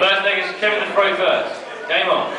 First leg is Kevin to throw first. Game on.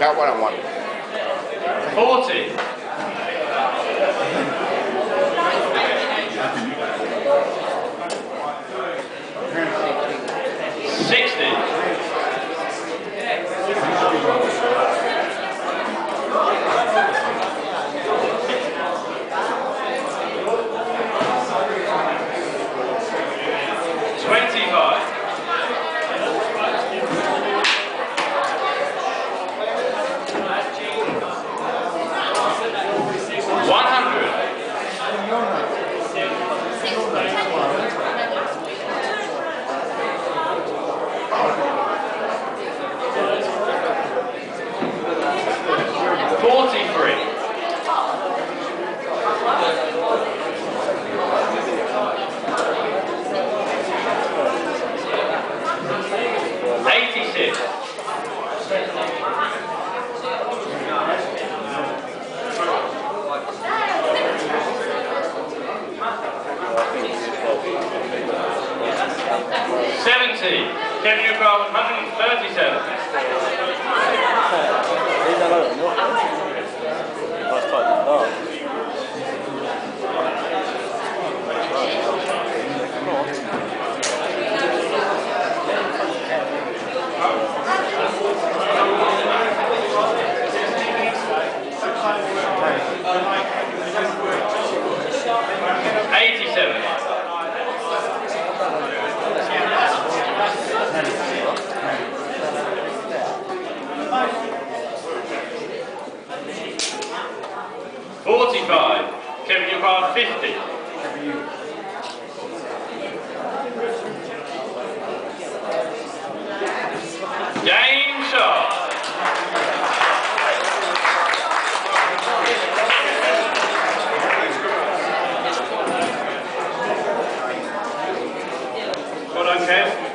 Got what I want. 40. 60. 25. 70. Kevin, you've got 137. Okay.